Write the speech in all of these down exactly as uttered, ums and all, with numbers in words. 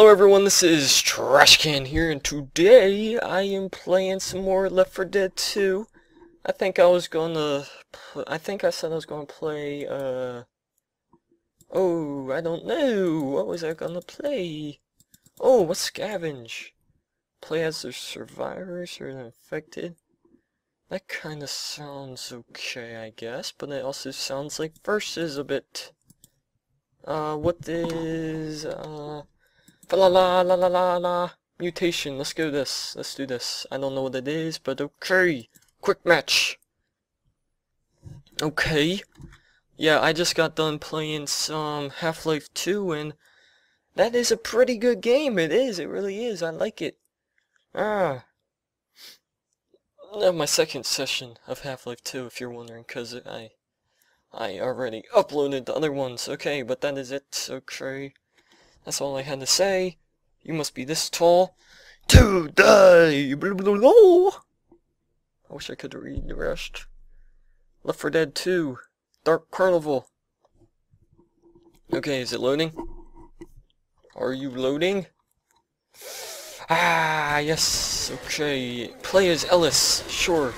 Hello everyone, this is Trashcan here, and today I am playing some more Left four Dead two. I think I was gonna... I think I said I was gonna play, uh... Oh, I don't know, what was I gonna play? Oh, what's scavenge? Play as the survivors or the infected? That kinda sounds okay, I guess, but it also sounds like versus a bit. Uh, what is, uh... La la la la la la mutation. Let's go this. Let's do this. I don't know what it is, but okay. Quick match. Okay. Yeah, I just got done playing some Half-Life two, and that is a pretty good game. It is. It really is. I like it. Ah. Now my second session of Half-Life two, if you're wondering, because I, I already uploaded the other ones. Okay, but that is it. Okay. That's all I had to say. You must be this tall to die. Blah, blah, blah. I wish I could read the rest. Left four Dead two. Dark Carnival. Okay, is it loading? Are you loading? Ah, yes. Okay. Play as Ellis. Sure.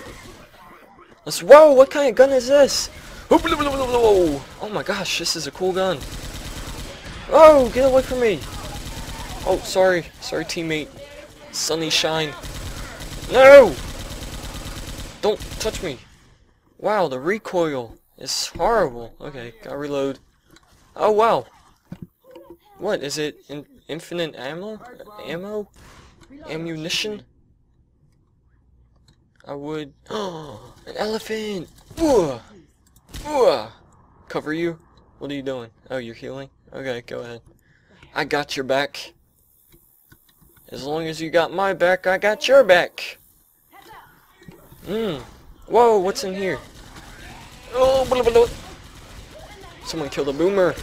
Let's. Whoa, what kind of gun is this? Oh my gosh, this is a cool gun. Oh, get away from me! Oh, sorry. Sorry, teammate. Sunny shine. No! Don't touch me. Wow, the recoil is horrible. Okay, gotta reload. Oh, wow. What, is it in infinite ammo? Ammo? Ammunition? I would... Oh, an elephant! Ooh. Ooh. Cover you? What are you doing? Oh, you're healing? Okay, go ahead. I got your back. As long as you got my back, I got your back. Mmm. Whoa, what's in here? Oh, blah, blah, blah. Someone killed a boomer.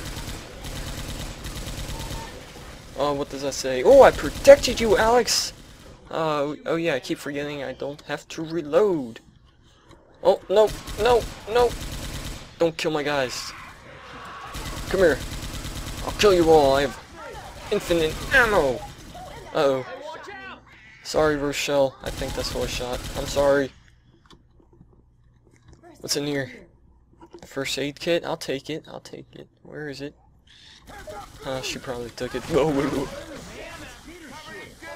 Oh, what does that say? Oh, I protected you, Alex. Uh, oh, yeah, I keep forgetting I don't have to reload. Oh, no, no, no. Don't kill my guys. Come here. I'll kill you all, I have infinite ammo! Uh-oh. Sorry, Rochelle. I think that's what I shot. I'm sorry. What's in here? The first aid kit? I'll take it. I'll take it. Where is it? Uh, she probably took it. Whoa, whoa, whoa.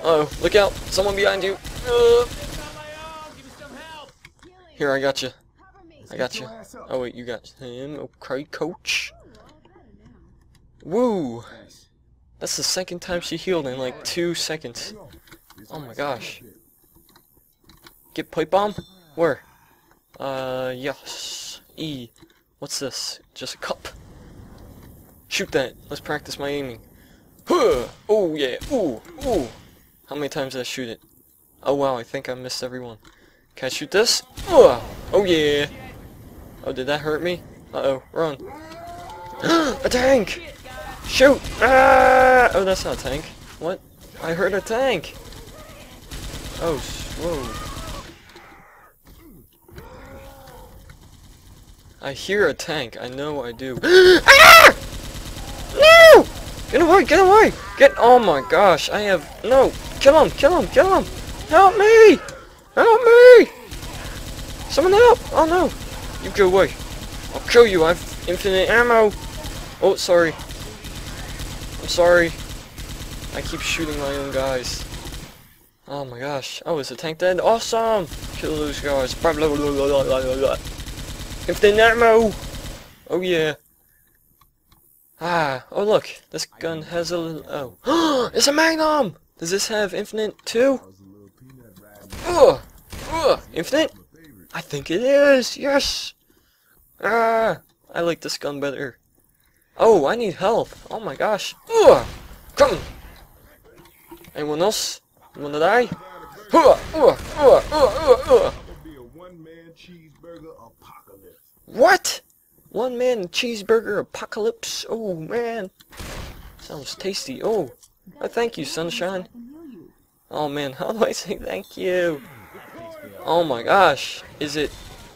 Uh-oh. Look out! Someone behind you! Uh. Here, I got you. I got you. Oh, wait, you got him. Okay, coach. Woo! That's the second time she healed in like two seconds. Oh my gosh. Get pipe bomb? Where? Uh, yes. E. What's this? Just a cup. Shoot that. Let's practice my aiming. Huh! Oh yeah. Ooh. Ooh. How many times did I shoot it? Oh wow, I think I missed everyone. Can I shoot this? Oh, oh yeah. Oh, did that hurt me? Uh-oh. Run. A tank! Shoot! Ah! Oh, that's not a tank. What? I heard a tank! Oh, whoa. I hear a tank. I know I do. Ah! No! Get away! Get away! Get- Oh my gosh, I have- No! Kill him! Kill him! Kill him! Help me! Help me! Someone help! Oh no! You go away. I'll kill you. I have infinite ammo. Oh, sorry. I'm sorry. I keep shooting my own guys. Oh my gosh. Oh, is the tank dead? Awesome! Kill those guys. Blah, blah, blah, blah, blah, blah. If they're not ammo! Oh yeah. Ah. Oh look. This gun has a little... Oh. It's a magnum! Does this have infinite too? Ugh! Ugh! Infinite? I think it is! Yes! Ah! I like this gun better. Oh, I need help. Oh my gosh. Ooh, come. Anyone else? You wanna die? Ooh, ooh, ooh, ooh, ooh. What? One man cheeseburger apocalypse? Oh man. Sounds tasty. Oh. Oh, thank you, sunshine. Oh man, how do I say thank you? Oh my gosh. Is it...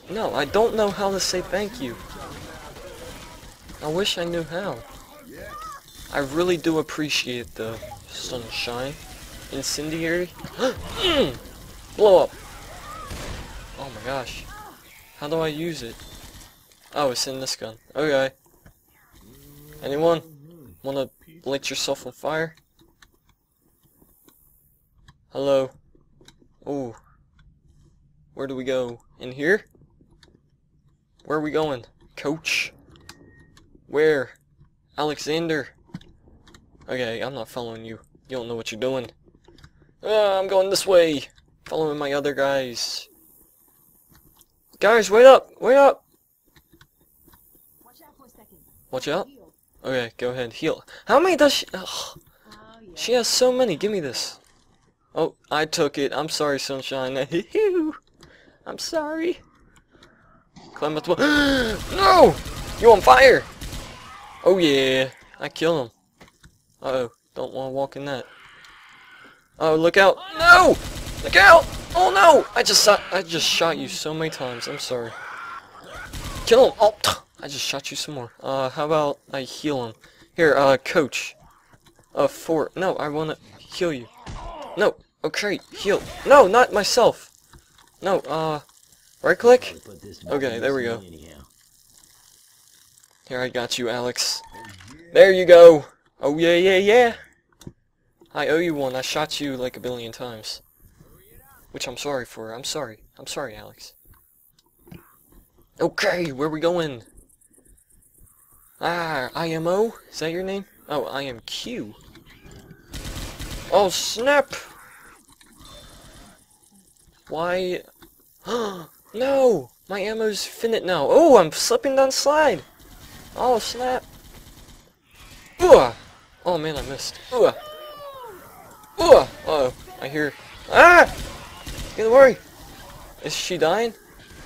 No, I don't know how to say thank you. I wish I knew how. I really do appreciate the sunshine. Incendiary. Blow up. Oh my gosh. How do I use it? Oh, it's in this gun. Okay. Anyone wanna light yourself on fire? Hello. Ooh. Where do we go? In here? Where are we going? Coach? Where? Alexander? Okay, I'm not following you. You don't know what you're doing. Ah, I'm going this way. Following my other guys. Guys, wait up! Wait up! Watch out for a second. Watch out? Okay, go ahead. Heal. How many does she... Oh, yeah. She has so many. Give me this. Oh, I took it. I'm sorry, sunshine. I'm sorry. Climb up the wall. No! You're on fire! Oh, yeah. I killed him. Uh-oh. Don't want to walk in that. Oh, look out. No! Look out! Oh, no! I just shot, I just shot you so many times. I'm sorry. Kill him. Oh, I just shot you some more. Uh, how about I heal him? Here, uh, coach. Uh, four. No, I want to heal you. No. Okay, heal. No, not myself. No, uh, right click? Okay, there we go. Here, I got you, Alex. There you go. Oh, yeah, yeah, yeah. I owe you one. I shot you like a billion times. Which I'm sorry for. I'm sorry. I'm sorry, Alex. Okay, where we going? Ah, I M O? Is that your name? Oh, I M Q. Oh, snap! Why? No! My ammo's finite now. Oh, I'm slipping down slide! Oh, snap! Ooh! Oh, man, I missed. Ooh! Ooh! Uh-oh, I hear... Ah! Don't worry! Is she dying?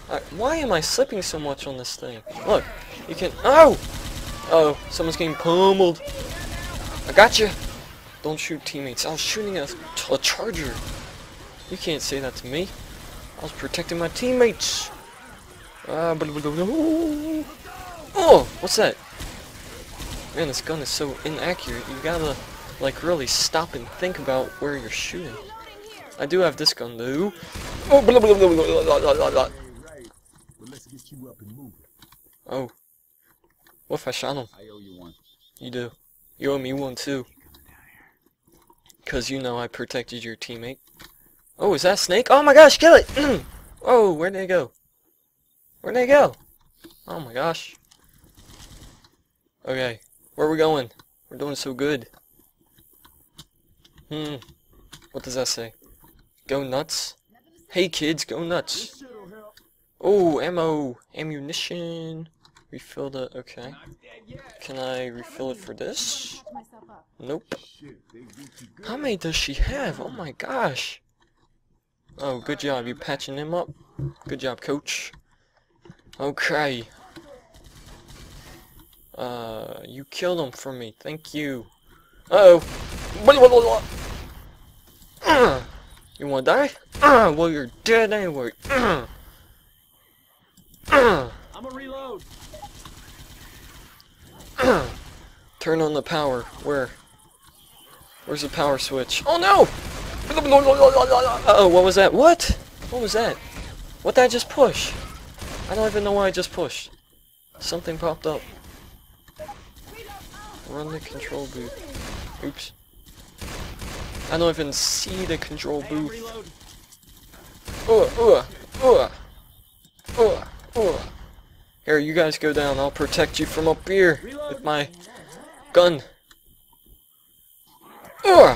Uh, why am I slipping so much on this thing? Look, you can... Oh! Uh-oh, someone's getting pummeled. I got you. Don't shoot teammates. I was shooting a, a charger. You can't say that to me. I was protecting my teammates. Uh, oh, what's that? Man, this gun is so inaccurate. You gotta, like, really stop and think about where you're shooting. I do have this gun, though. Oh, oh. What if I shot him? I owe you one. You do. You owe me one, too. Because you know I protected your teammate. Oh, is that a snake? Oh my gosh, kill it! Oh, where'd they go? Where'd they go? Oh my gosh. Okay, where are we going? We're doing so good. Hmm. What does that say? Go nuts? Hey kids, go nuts. Oh, ammo. Ammunition. Refill the... Okay. Can I refill it for this? Nope. How many does she have? Oh my gosh. Oh, good job. You patching him up? Good job, coach. Okay. Uh, you killed him for me. Thank you. Uh-oh. You wanna die? Uh, well, you're dead anyway. Uh. Uh. I'm a reload. Turn on the power. Where? Where's the power switch? Oh no! Uh-oh, what was that? What? What was that? What did I just push? I don't even know why I just pushed. Something popped up. Run the control booth. Oops. I don't even see the control booth. Uh, uh, uh, uh, uh. Here, you guys go down. I'll protect you from up here with my gun. Uh,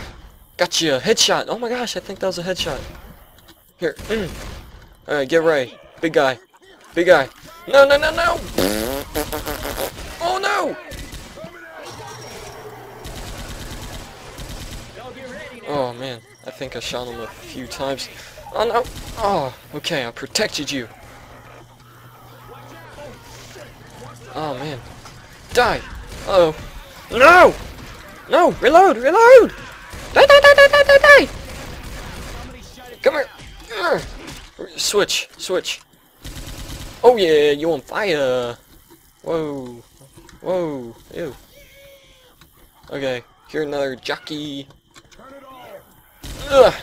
gotcha. Headshot. Oh my gosh, I think that was a headshot. Here. Mm. Alright, get ready. Big guy. Big guy. No, no, no, no. Oh no. Oh man, I think I shot him a few times. Oh no. Oh, okay, I protected you. Oh man. Die! Uh oh. No! No! Reload! Reload! Die! Die! Die! Die! Die! Die! Come here! Urgh. Switch! Switch! Oh yeah! You on fire! Whoa! Whoa! Ew! Okay, here another jockey. Ugh,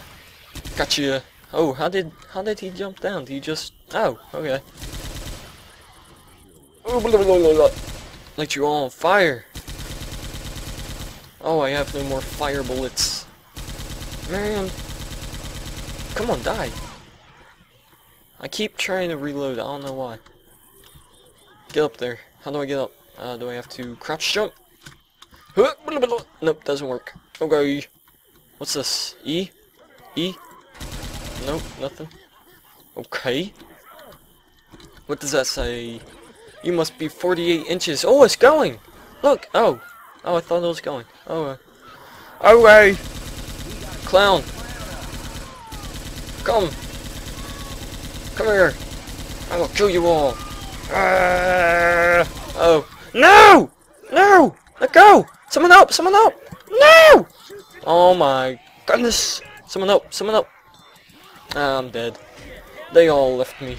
gotcha. Oh, how did how did he jump down? Did he just? Oh, okay. Oh, blah, blah, blah, blah. Light you all on fire. Oh, I have no more fire bullets. Man, come on, die. I keep trying to reload. I don't know why. Get up there. How do I get up? Uh, do I have to crouch jump? Nope, doesn't work. Okay. What's this? E? E? Nope, nothing. Okay. What does that say? You must be forty-eight inches. Oh, it's going! Look! Oh. Oh, I thought it was going. Oh, uh. Alright! Clown! Come! Come here! I will kill you all! Uh, oh. No! No! Let go! Someone help! Someone help! No! Oh my goodness! Someone help! Someone help! Ah, I'm dead. They all left me.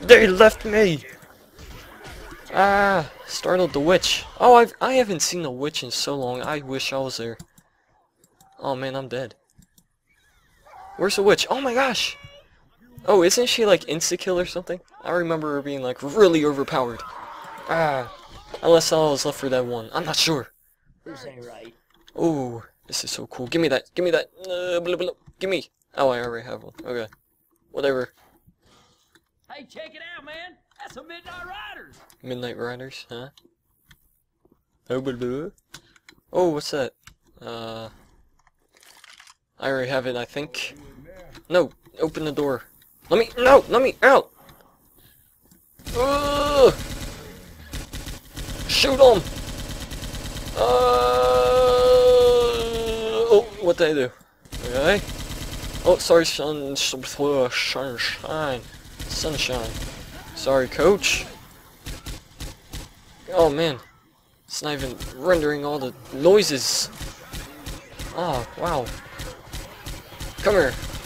They left me! Ah! Startled the witch. Oh, I've, I haven't seen a witch in so long. I wish I was there. Oh man, I'm dead. Where's the witch? Oh my gosh! Oh, isn't she like insta-kill or something? I remember her being like really overpowered. Ah! Unless I was left for that one. I'm not sure. This ain't right. Oh, this is so cool. Give me that. Give me that. Uh, blah, blah. Give me. Oh, I already have one. Okay. Whatever. Hey, check it out, man. That's a Midnight Riders. Midnight Riders, huh? Oh, blah, blah. Oh, what's that? Uh, I already have it, I think. No, open the door. Let me. No, let me out. Ugh. Shoot him! Uh, oh, what did I do? Okay. Oh, sorry, sun, sunshine, sunshine. Sorry, coach. Oh man, it's not even rendering all the noises. Oh wow. Come here.